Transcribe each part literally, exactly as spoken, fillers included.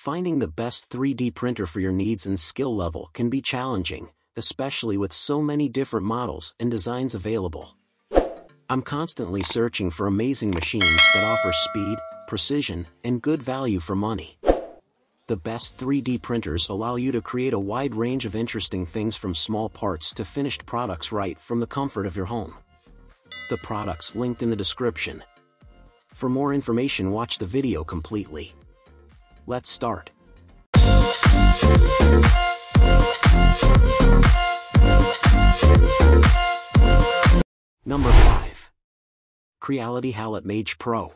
Finding the best three D printer for your needs and skill level can be challenging, especially with so many different models and designs available. I'm constantly searching for amazing machines that offer speed, precision, and good value for money. The best three D printers allow you to create a wide range of interesting things from small parts to finished products right from the comfort of your home. The products linked in the description. For more information, watch the video completely. Let's start. Number five. Creality Halot-Mage Pro.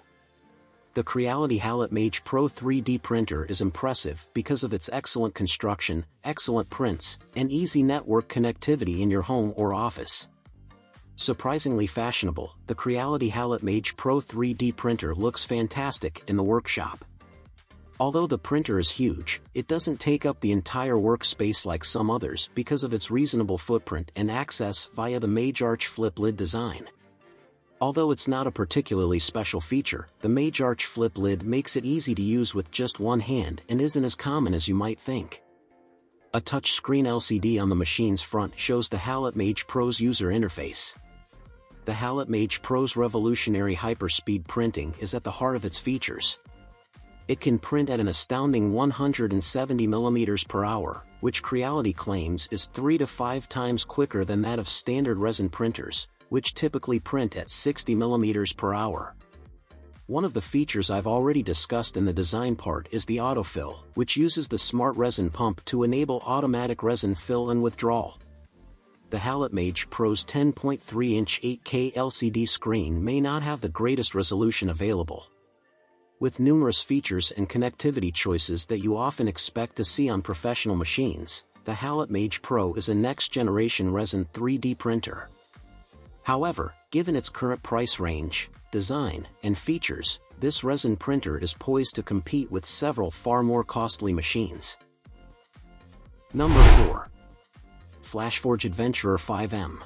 The Creality Halot-Mage Pro three D printer is impressive because of its excellent construction, excellent prints, and easy network connectivity in your home or office. Surprisingly fashionable, the Creality Halot-Mage Pro three D printer looks fantastic in the workshop. Although the printer is huge, it doesn't take up the entire workspace like some others because of its reasonable footprint and access via the Mage Arch Flip Lid design. Although it's not a particularly special feature, the Mage Arch Flip Lid makes it easy to use with just one hand and isn't as common as you might think. A touchscreen L C D on the machine's front shows the Halot-Mage Pro's user interface. The Halot-Mage Pro's revolutionary hyperspeed printing is at the heart of its features. It can print at an astounding one hundred seventy millimeters per hour, which Creality claims is three to five times quicker than that of standard resin printers, which typically print at sixty millimeters per hour. One of the features I've already discussed in the design part is the autofill, which uses the smart resin pump to enable automatic resin fill and withdrawal. The Halot-Mage Pro's ten point three inch eight K L C D screen may not have the greatest resolution available. With numerous features and connectivity choices that you often expect to see on professional machines, the Halot-Mage Pro is a next-generation resin three D printer. However, given its current price range, design, and features, this resin printer is poised to compete with several far more costly machines. Number four. FlashForge Adventurer five M.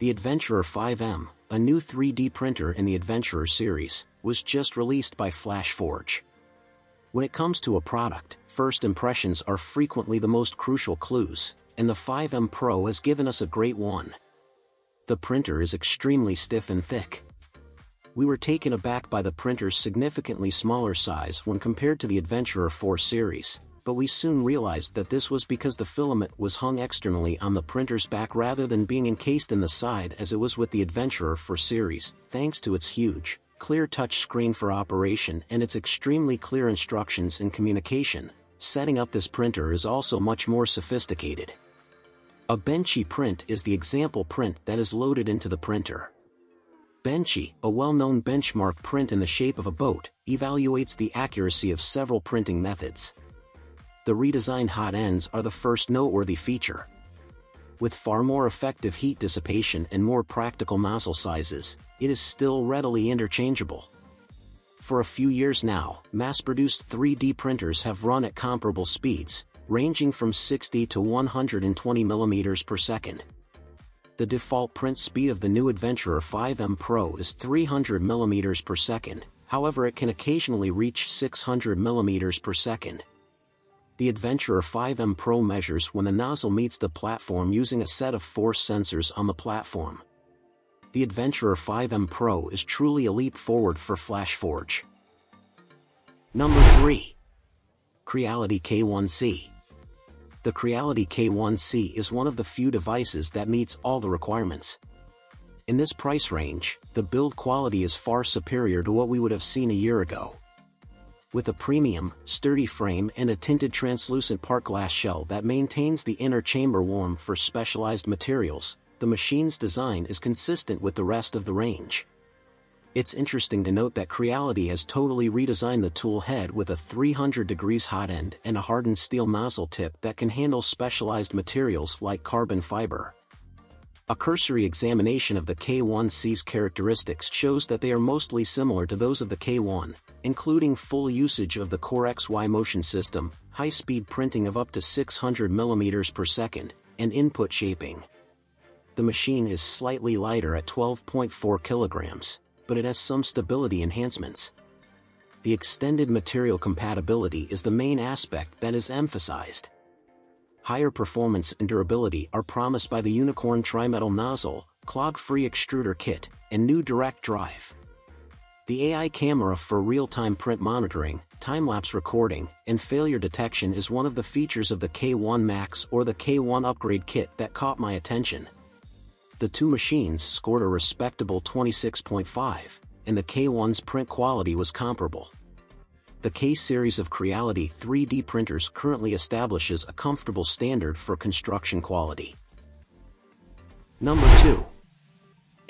The Adventurer five M, a new three D printer in the Adventurer series, was just released by FlashForge. When it comes to a product, first impressions are frequently the most crucial clues, and the five M Pro has given us a great one. The printer is extremely stiff and thick. We were taken aback by the printer's significantly smaller size when compared to the Adventurer four series, but we soon realized that this was because the filament was hung externally on the printer's back rather than being encased in the side as it was with the Adventurer four series, thanks to its huge, clear touch screen for operation and its extremely clear instructions and communication. Setting up this printer is also much more sophisticated. A Benchy print is the example print that is loaded into the printer. Benchy, a well-known benchmark print in the shape of a boat, evaluates the accuracy of several printing methods. The redesigned hot ends are the first noteworthy feature. With far more effective heat dissipation and more practical nozzle sizes, it is still readily interchangeable. For a few years now, mass-produced three D printers have run at comparable speeds, ranging from sixty to one hundred twenty millimeters per second. The default print speed of the new Adventurer five M Pro is three hundred millimeters per second, however it can occasionally reach six hundred millimeters per second. The Adventurer five M Pro measures when the nozzle meets the platform using a set of force sensors on the platform. The Adventurer five M Pro is truly a leap forward for FlashForge. Number three. Creality K one C. The Creality K one C is one of the few devices that meets all the requirements. In this price range, the build quality is far superior to what we would have seen a year ago. With a premium, sturdy frame and a tinted translucent part glass shell that maintains the inner chamber warm for specialized materials, the machine's design is consistent with the rest of the range. It's interesting to note that Creality has totally redesigned the tool head with a three hundred degrees hot end and a hardened steel nozzle tip that can handle specialized materials like carbon fiber. A cursory examination of the K one C's characteristics shows that they are mostly similar to those of the K one, including full usage of the Core X Y motion system, high-speed printing of up to six hundred millimeters per second, and input shaping. The machine is slightly lighter at twelve point four kilograms, but it has some stability enhancements. the extended material compatibility is the main aspect that is emphasized. Higher performance and durability are promised by the Unicorn Tri-Metal Nozzle, Clog-Free Extruder Kit, and new direct drive. The A I camera for real-time print monitoring, time-lapse recording, and failure detection is one of the features of the K one Max or the K one Upgrade Kit that caught my attention. The two machines scored a respectable twenty-six point five, and the K one's print quality was comparable. The K series of Creality three D printers currently establishes a comfortable standard for construction quality. Number two.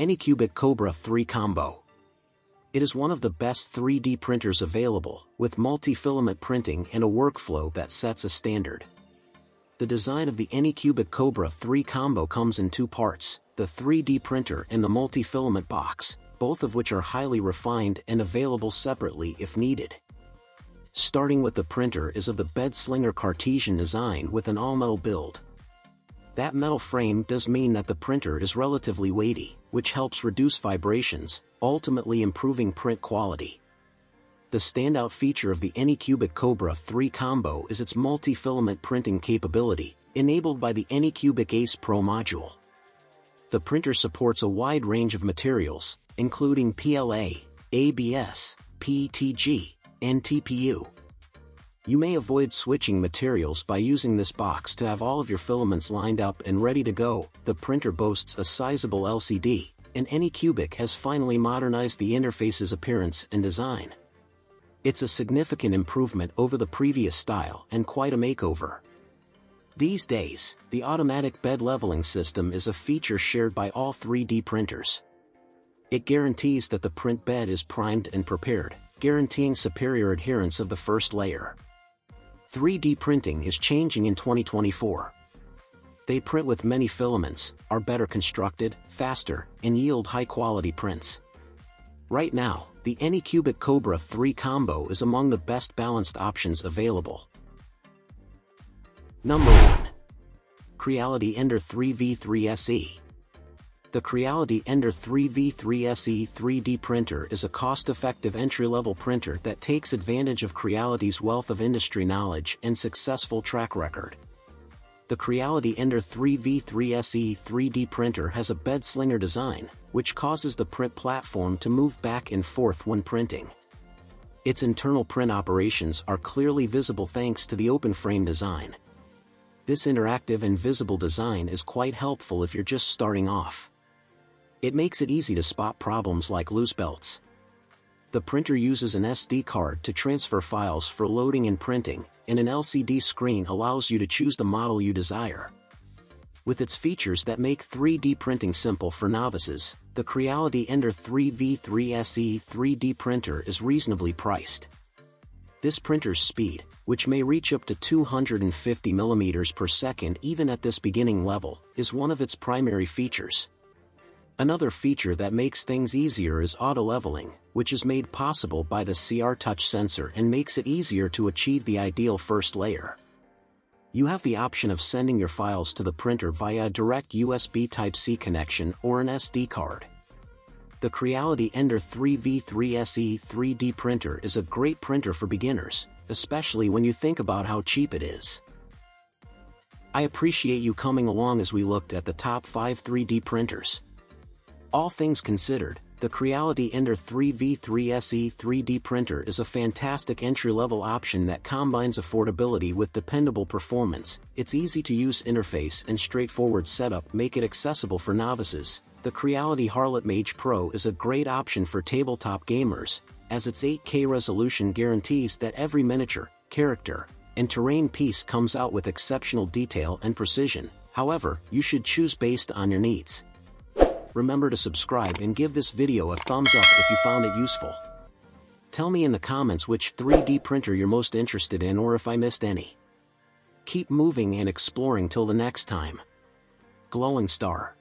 Anycubic Kobra three Combo. It is one of the best three D printers available, with multi-filament printing and a workflow that sets a standard. The design of the Anycubic Kobra three Combo comes in two parts, the three D printer and the multi-filament box, both of which are highly refined and available separately if needed. Starting with the printer is of the bed-slinger Cartesian design with an all-metal build. That metal frame does mean that the printer is relatively weighty, which helps reduce vibrations, ultimately improving print quality. The standout feature of the Anycubic Kobra three Combo is its multi-filament printing capability, enabled by the Anycubic ACE Pro module. The printer supports a wide range of materials, including P L A, A B S, P E T G, and T P U. You may avoid switching materials by using this box to have all of your filaments lined up and ready to go. The printer boasts a sizable L C D, and Anycubic has finally modernized the interface's appearance and design. It's a significant improvement over the previous style and quite a makeover. These days, the automatic bed leveling system is a feature shared by all three D printers. It guarantees that the print bed is primed and prepared, guaranteeing superior adherence of the first layer. three D printing is changing in twenty twenty-four. They print with many filaments, are better constructed, faster, and yield high-quality prints. Right now, the Anycubic Kobra three Combo is among the best balanced options available. Number one. Creality Ender three V three S E. The Creality Ender three V three S E three D printer is a cost-effective entry-level printer that takes advantage of Creality's wealth of industry knowledge and successful track record. The Creality Ender three V three S E three D printer has a bed-slinger design, which causes the print platform to move back and forth when printing. Its internal print operations are clearly visible thanks to the open-frame design. This interactive and visible design is quite helpful if you're just starting off. It makes it easy to spot problems like loose belts. The printer uses an S D card to transfer files for loading and printing, and an L C D screen allows you to choose the model you desire. With its features that make three D printing simple for novices, the Creality Ender three V three S E three D printer is reasonably priced. This printer's speed, which may reach up to two hundred fifty millimeters per second even at this beginning level, is one of its primary features. Another feature that makes things easier is auto-leveling, which is made possible by the C R touch sensor and makes it easier to achieve the ideal first layer. You have the option of sending your files to the printer via a direct U S B Type C connection or an S D card. The Creality Ender three V three S E three D printer is a great printer for beginners, especially when you think about how cheap it is. I appreciate you coming along as we looked at the top five three D printers. All things considered, the Creality Ender three V three S E three D printer is a fantastic entry-level option that combines affordability with dependable performance. Its easy-to-use interface and straightforward setup make it accessible for novices. The Creality Halot-Mage Pro is a great option for tabletop gamers, as its eight K resolution guarantees that every miniature, character, and terrain piece comes out with exceptional detail and precision. However, you should choose based on your needs. Remember to subscribe and give this video a thumbs up if you found it useful. Tell me in the comments which three D printer you're most interested in or if I missed any. Keep moving and exploring till the next time. Glowing star.